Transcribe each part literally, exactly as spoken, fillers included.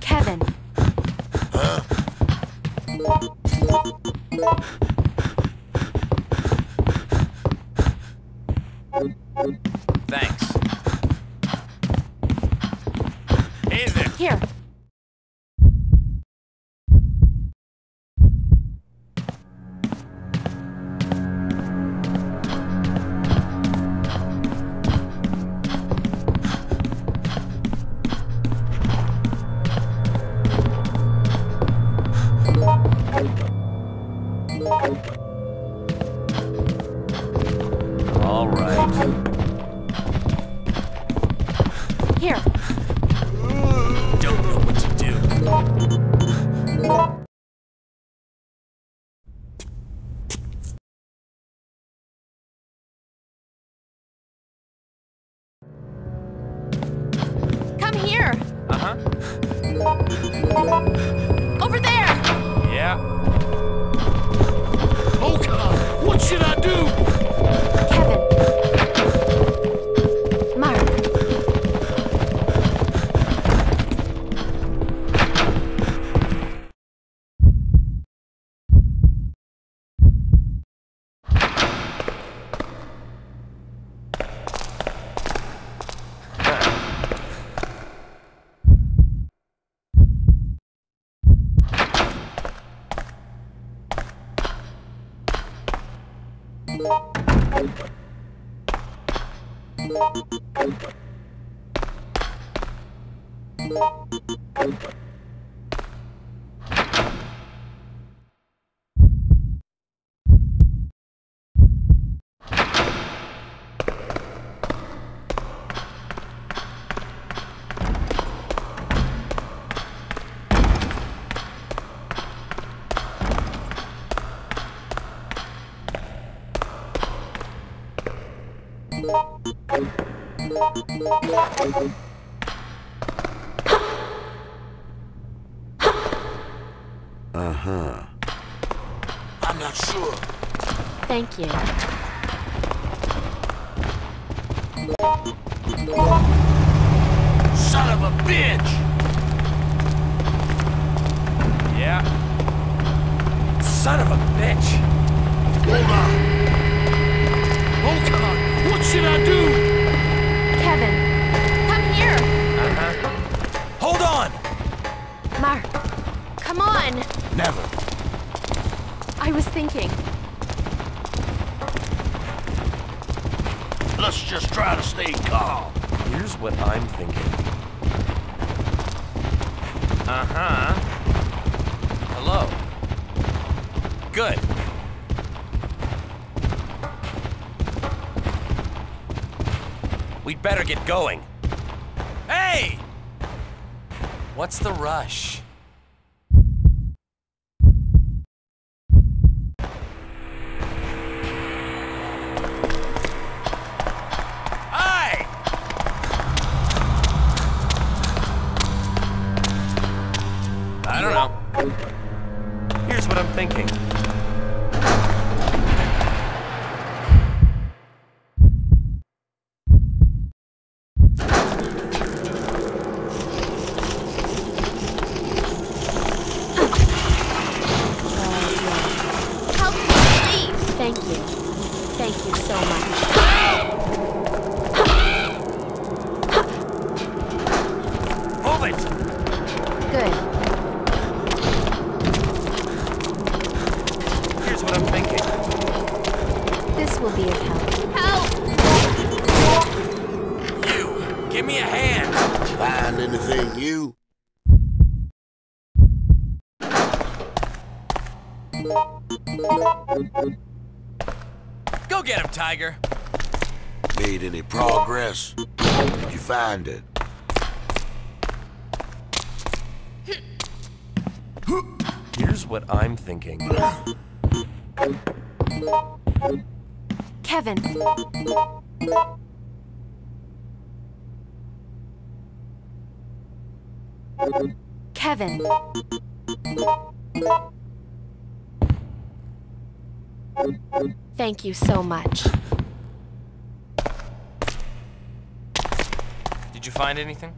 Kevin. Huh? Thanks. Hey there. Here. Thank you. Uh-huh. I'm not sure. Thank you. Son of a bitch! Yeah. Son of a bitch! Hold on. Oh, come on. What should I do? Kevin, come here. Uh-huh. Hold on. Mark, come on. Never. I was thinking. Let's just try to stay calm. Here's what I'm thinking. Uh-huh. Hello. Good. We'd better get going. Hey! What's the rush? Aye! I don't know. Here's what I'm thinking. Go get him, Tiger. Made any progress? Did you find it? Here's what I'm thinking. Kevin. Kevin. Thank you so much. Did you find anything?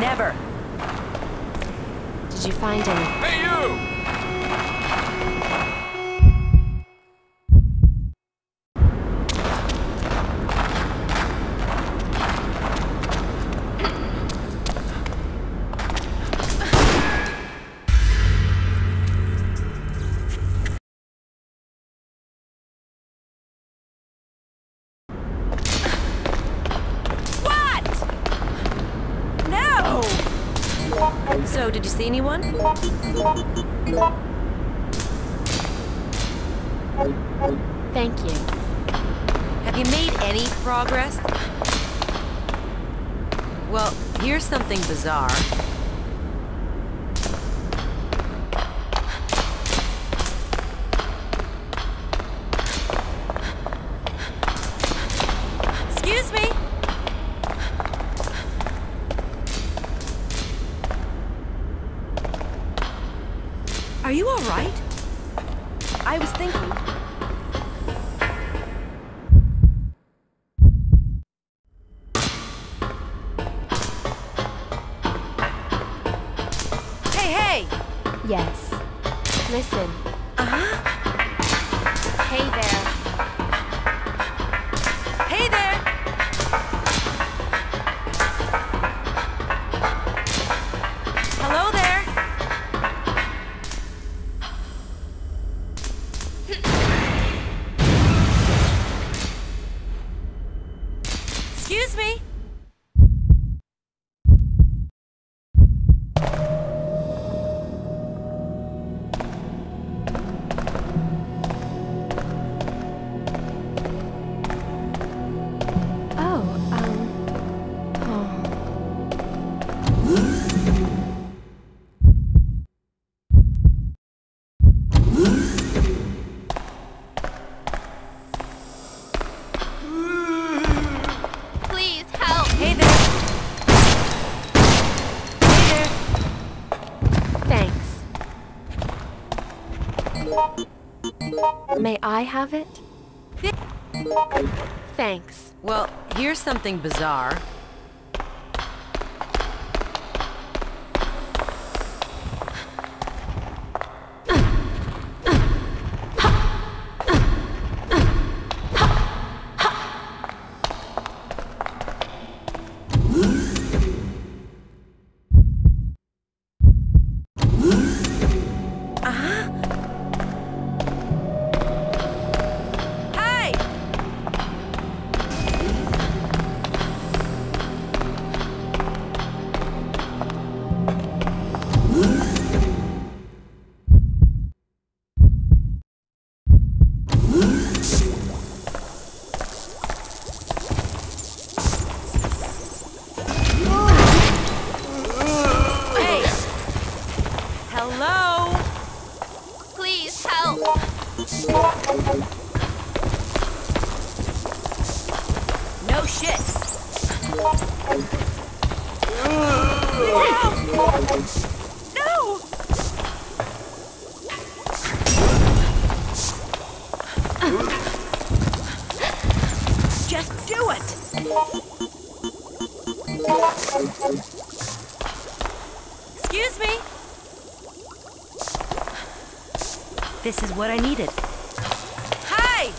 Never. Did you find any? Hey, you! So, did you see anyone? Thank you. Have you made any progress? Well, here's something bizarre. Are you all right? I was thinking. Hey, hey! Yes. Listen. Uh-huh. Hey there. Hey there! Hello there! Excuse me. May I have it? Thanks. Well, here's something bizarre. This is what I needed. Hey!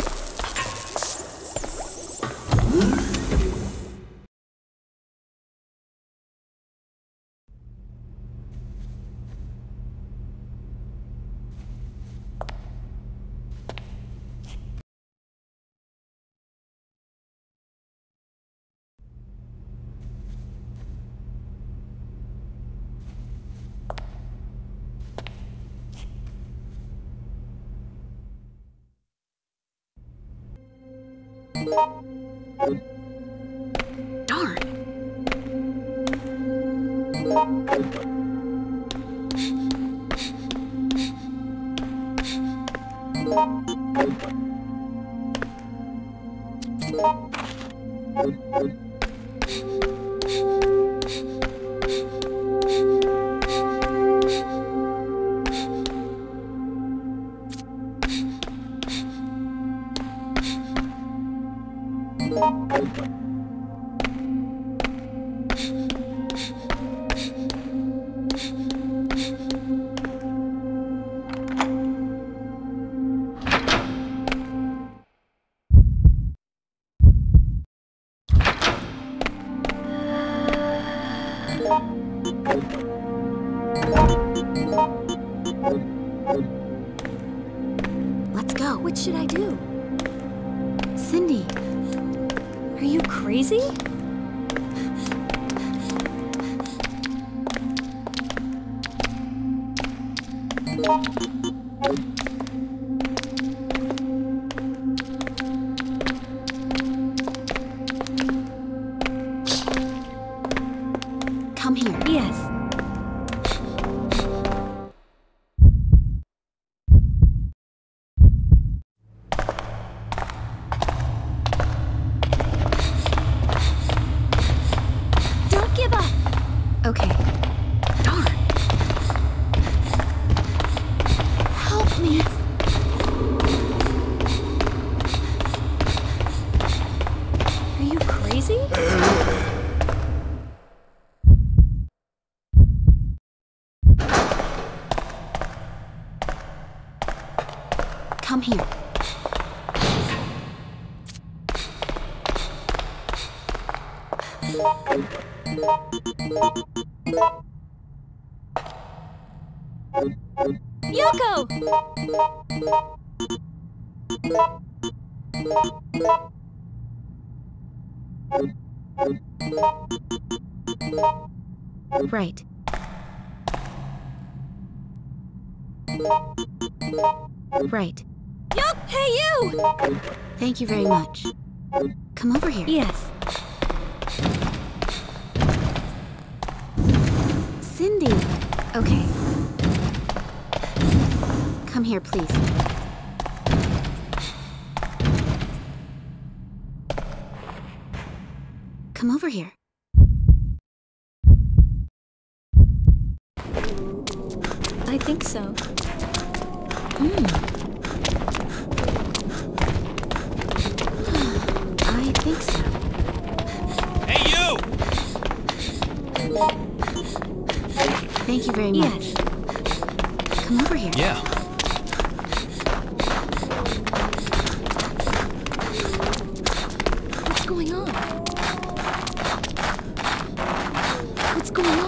Right. Right. Yo, hey you! Thank you very much. Come over here. Yes. Cindy. Okay. Come here, please. Come over here. I think so. Mm. think so. Hey, you! Thank you very much. Yes. Come over here. Yeah. What's going on? What's going on?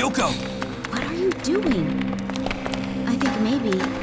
Yoko! What are you doing? I think maybe...